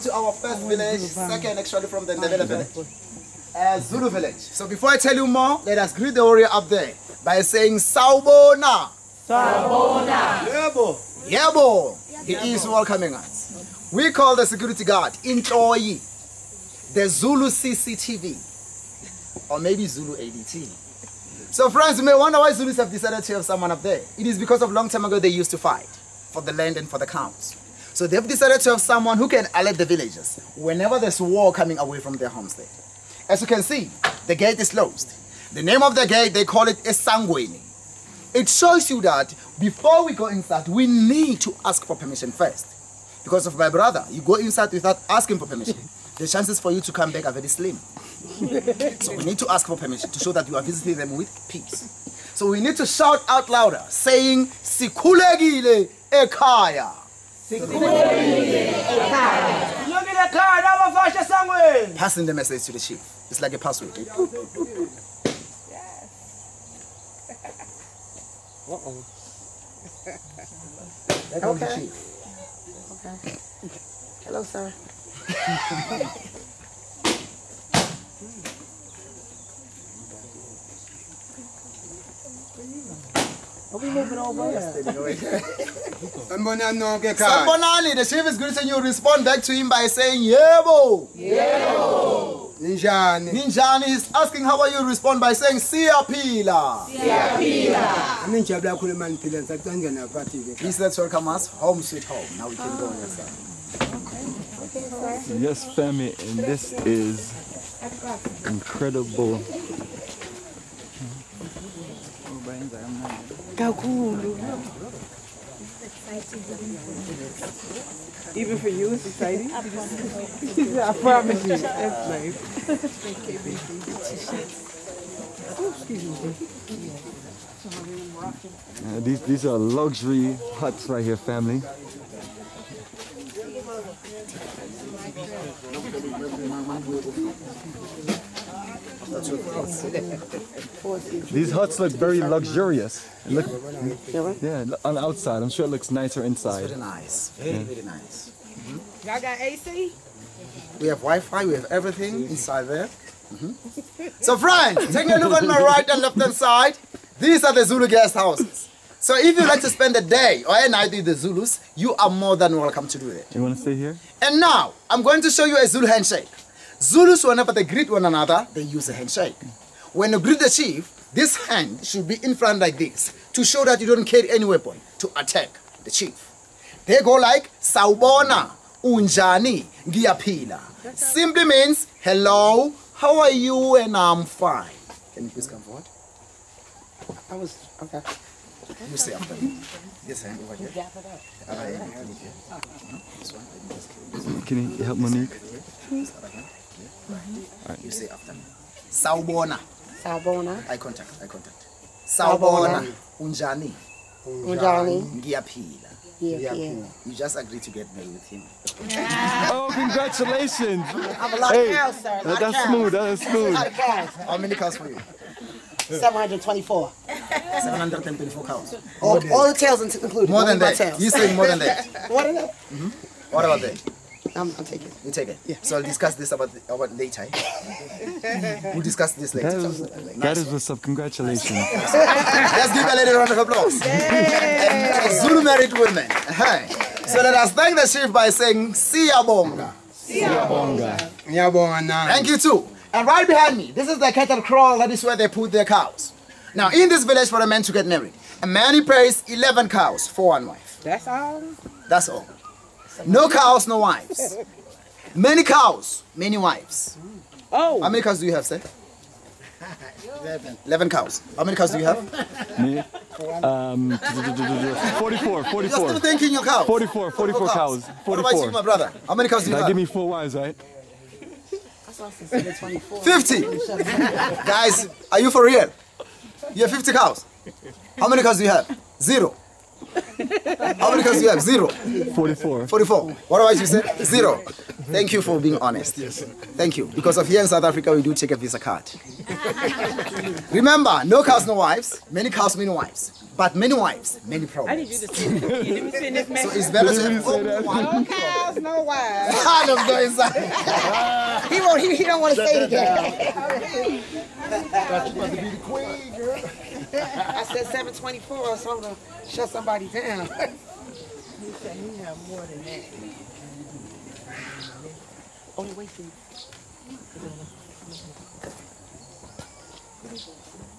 To our first village, second actually from the Ndebele village, Zulu village. So before I tell you more, let us greet the warrior up there by saying Saubona. Saubona. Yebo. Yebo. He is welcoming us. We call the security guard Intoyi, the Zulu CCTV, or maybe Zulu ADT. So friends, you may wonder why Zulus have decided to have someone up there. It is because of long time ago they used to fight for the land and for the cows. So they've decided to have someone who can alert the villagers whenever there's war coming away from their homestead. As you can see, the gate is closed. The name of the gate, they call it a sangweni. It shows you that before we go inside, we need to ask for permission first. Because of my brother, you go inside without asking for permission, the chances for you to come back are very slim. So we need to ask for permission to show that you are visiting them with peace. So we need to shout out louder, saying, Sikhulekile ekhaya. Passing the message to the chief. It's like a password. Uh-oh. There comes the chief. Okay. Hello, sir. Are we moving over? Sambonani, the chief is greeting you. Respond back to him by saying, Yebo. Yebo. Unjani is asking, how are you? Respond by saying, Ngiyapila. Ngiyapila. Please let's welcome us home, sweet home. Now we can go on yourself. Yes, family, and this is incredible. Even for you, it's exciting. I promise you, that's nice. These are luxury huts right here, family. These huts look very luxurious. Look, yeah, on the outside. I'm sure it looks nicer inside. It's very nice. Very nice. Y'all got AC? We have Wi-Fi. We have everything inside there. So friends, take a look on my right and left hand side. These are the Zulu guest houses. So if you'd like to spend a day or a night with the Zulus, you are more than welcome to do it. You want to stay here? And now, I'm going to show you a Zulu handshake. Zulus, whenever they greet one another, they use a handshake. When you greet the chief, this hand should be in front like this to show that you don't carry any weapon to attack the chief. They go like, Saubona, Unjani, Ngiyapila. Simply means, hello, how are you, and I'm fine. Can you please come forward? I was, okay. You see after me. This hand over here. Can you help Monique? You say after me. Saubona. Saubona. Eye contact. Saubona. Unjani. Ngiyapila. You just agreed to get married with him. Yeah. Oh, congratulations! I'm a lot of cows, sir. That's smooth. How many cows for you? 724. 724 cows. All the tails included. More than that. You say more than that. More than that. What about that? I'll take it. You take it. Yeah. So I'll discuss this about later. We'll discuss this later. That is what's up. Congratulations. Let's give a lady a round of applause. Zulu married women. So let us thank the chief by saying Siyabonga. Siyabonga. Thank you too. And right behind me, this is the cattle kraal. That is where they put their cows. Now in this village, for a man to get married, a man he pays 11 cows for one wife. That's all. That's all. No cows, no wives. Many cows, many wives. Oh. How many cows do you have, sir? 11. 11 cows. How many cows do you have? Me? 44. You're still thinking your cows. 44 cows. 44. What about you, my brother? How many cows do you have? Give me 4 wives, right? 50. Guys, are you for real? You have 50 cows. How many cows do you have? 0. How many cows do you have? 0. 44. 44. What about you, sir? 0. Thank you for being honest. Yes. Thank you. Because of here in South Africa, we do check a visa card. Remember, no cows, no wives. Many cows, many wives. But many wives, many problems. So it's better to have only one. No cows, no wives. I don't go inside. He don't want to say it again. That's about to be the queen, girl. I said 724 or something to shut somebody down. He said he had more than that. Only way for you.